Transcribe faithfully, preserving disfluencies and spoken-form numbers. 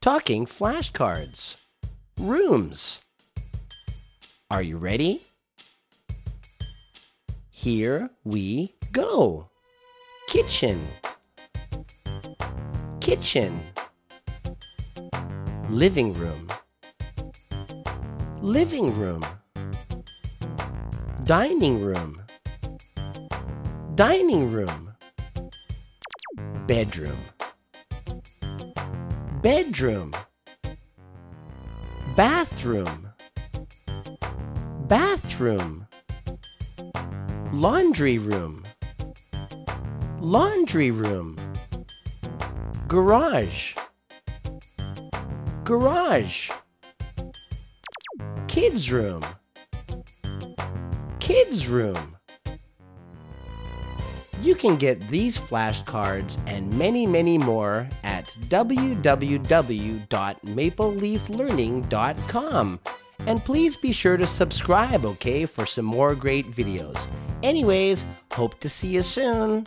talking flashcards, rooms. Are you ready? Here we go. Kitchen, kitchen, living room, living room, dining room, dining room, bedroom, bedroom, bathroom, bathroom, laundry room, laundry room, garage, garage, kids room, kids room. You can get these flashcards and many, many more at w w w dot maple leaf learning dot com. And please be sure to subscribe, okay, for some more great videos. Anyways, hope to see you soon.